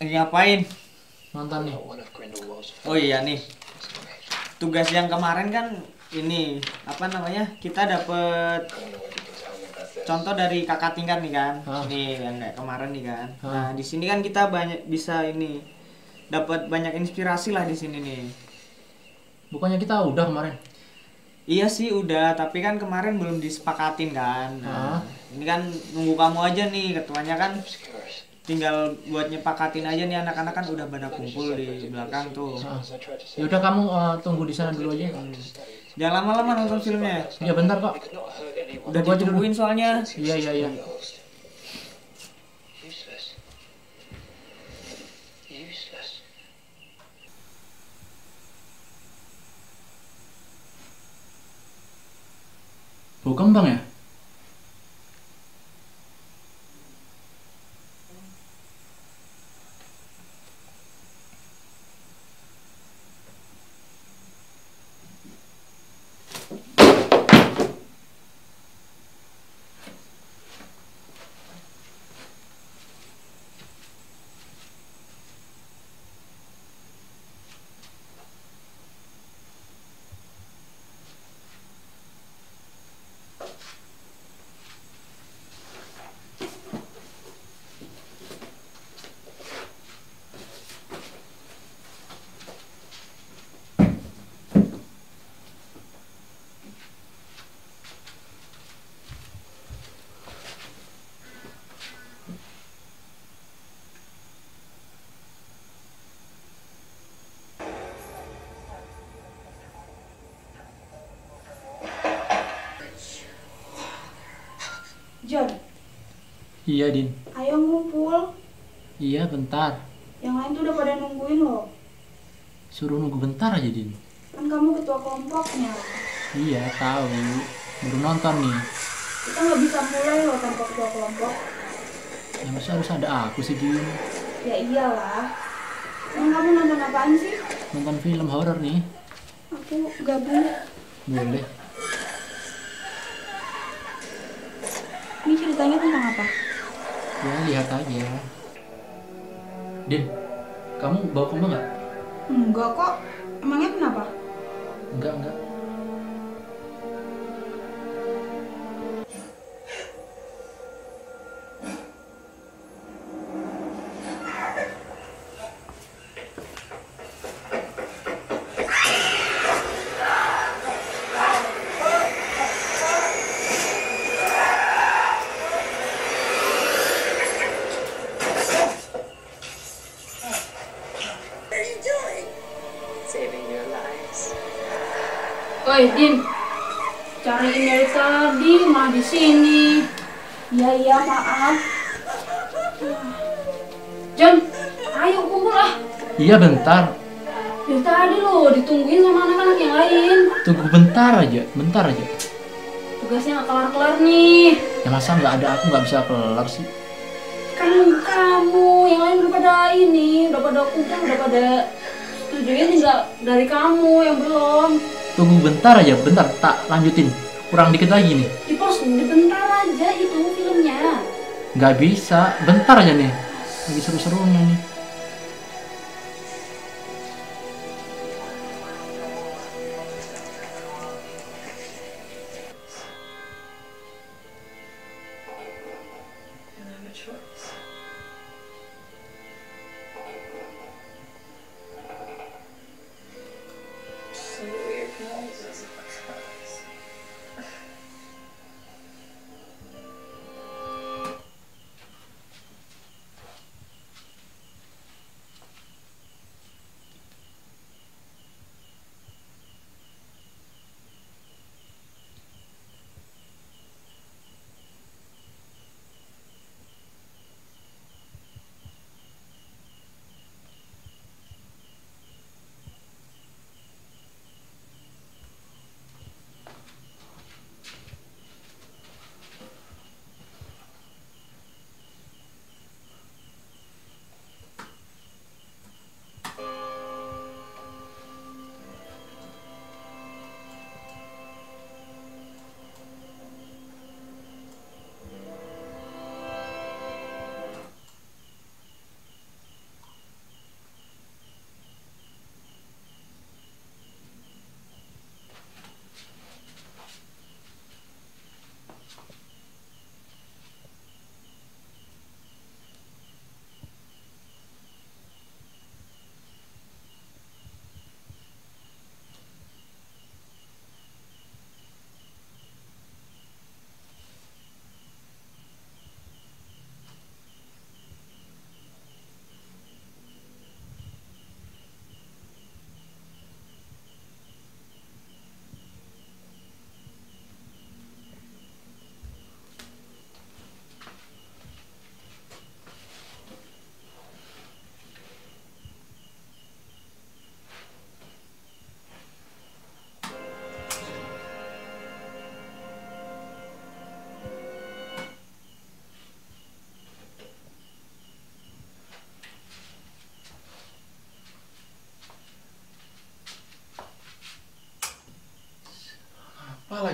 Lagi ngapain? Nonton nih. Oh iya nih. Tugas yang kemarin kan ini apa namanya? Kita dapat contoh dari kakak tingkat nih kan. Nih kan kayak kemarin nih kan. Nah, di sini kan kita banyak bisa ini dapat banyak inspirasi lah di sini nih. Bukannya kita udah kemarin? Iya sih udah, tapi kan kemarin belum disepakatin kan. Nah, ini kan nunggu kamu aja nih, ketuanya kan tinggal buat nyepakatin aja nih, anak-anak kan udah pada kumpul di belakang tuh. Ya udah kamu tunggu di sana dulu aja. Jangan lama-lama nonton filmnya. Ya bentar kok. Udah gua tungguin soalnya. Iya. Bau kembang ya? John. Iya, Din. Ayo ngumpul. Iya, bentar. Yang lain tuh udah pada nungguin loh. Suruh nunggu bentar aja, Din. Kan kamu ketua kelompoknya. Iya, tahu. Baru nonton nih. Kita nggak bisa mulai loh tanpa ketua kelompok. Ya masa harus ada aku sih, Din? Ya iyalah. Emang kamu nonton apaan sih? Nonton film horor nih. Aku gabung. Boleh. Ini ceritanya tentang apa? Ya, lihat aja. Din, kamu bawa kembang nggak? Enggak kok. Emangnya kenapa? Enggak. Oi, Din, cariin dari tadi malah di sini. Iya maaf. John, ayo kumpul lah. Iya bentar. Dari tadi loh ditungguin sama anak-anak yang lain. Tunggu bentar aja. Tugasnya nggak kelar nih. Ya masa nggak ada aku nggak bisa kelar sih. Kan kamu yang lain udah pada ini, udah pada kumpul, udah pada tujuannya tinggal dari kamu yang belum. Tunggu bentar aja, tak lanjutin. Kurang dikit lagi nih. Dipos bentar aja itu filmnya. Nggak bisa, bentar aja nih. Lagi seru-serunya nih.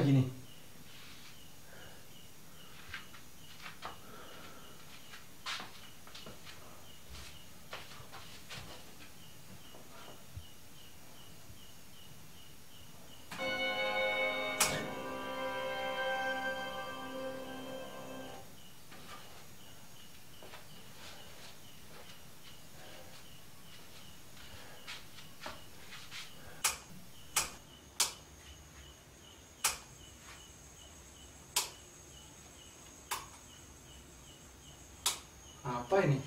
lagi nih. Apa ini?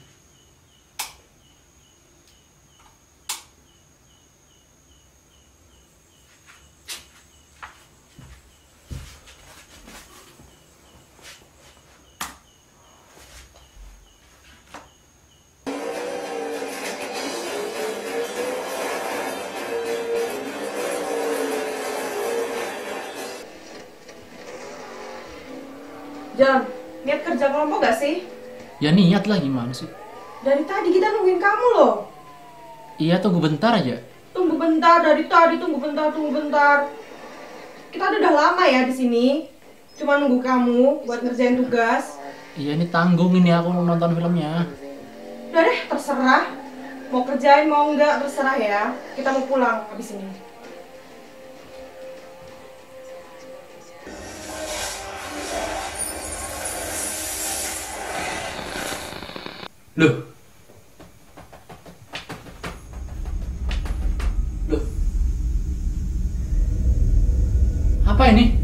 Jam, lihat kerja kelompok gak sih? Ya niat lah, gimana sih? Dari tadi kita nungguin kamu loh. Iya, tunggu bentar aja. Tunggu bentar, dari tadi tunggu bentar. Kita udah lama ya di sini. Cuma nunggu kamu buat ngerjain tugas. Iya, ini tanggung ini aku mau nonton filmnya. Udah deh, terserah. Mau kerjain mau enggak, terserah ya. Kita mau pulang habis ini. Loh. Apa ini?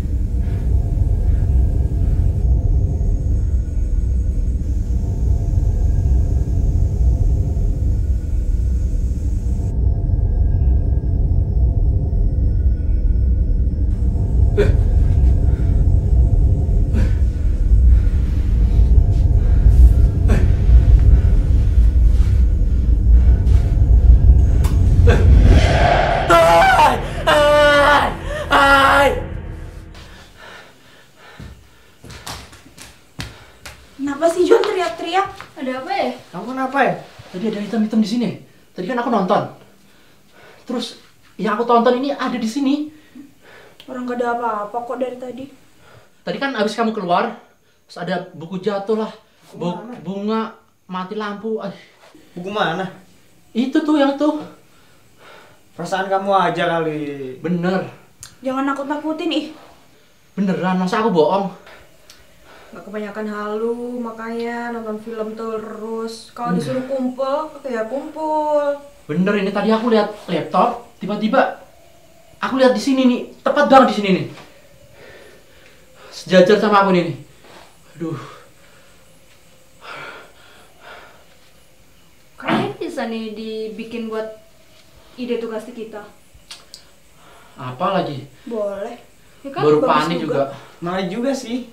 Kenapa sih John teriak-teriak? Ada apa ya? Kamu kenapa ya? Tadi ada hitam-hitam di sini. Tadi kan aku nonton. Terus yang aku tonton ini ada di sini. Orang gak ada apa-apa kok dari tadi. Tadi kan abis kamu keluar, terus ada buku jatuh lah, bunga mati lampu. Buku mana? Itu tuh yang itu. Perasaan kamu aja kali. Bener. Jangan nakut-nakutin ih. Beneran, masa aku bohong? Gak kebanyakan halu, makanya nonton film terus. Kalau disuruh kumpul, ya kumpul. Bener, ini tadi aku lihat laptop, tiba-tiba aku lihat di sini nih, tepat banget di sini nih. Sejajar sama aku nih. Aduh. Kayaknya bisa nih dibikin buat ide tugas kita. Apa lagi? Boleh. Ya kan, baru panik juga. Malah juga sih.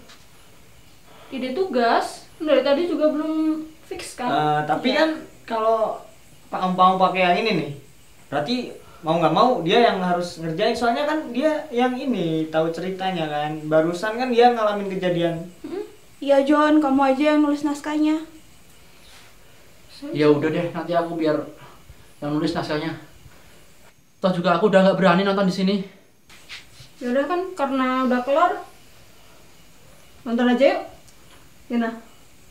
Ide tugas dari tadi juga belum fix kan? Tapi ya. Kan kalau Pak Ampang pakai yang ini nih, berarti mau nggak mau dia yang harus ngerjain, soalnya kan dia yang ini tahu ceritanya kan, barusan kan dia ngalamin kejadian. Iya John, kamu aja yang nulis naskahnya. Ya udah deh, nanti aku biar yang nulis naskahnya. Toh juga aku udah nggak berani nonton di sini. Ya udah kan, karena udah kelar nonton aja yuk. Nah,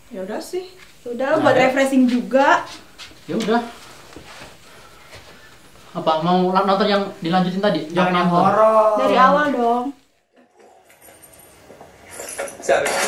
ya udah sih. Udah buat refreshing juga. Ya udah. Apa mau nonton yang dilanjutin tadi? Jangan yang horor. Dari awal dong.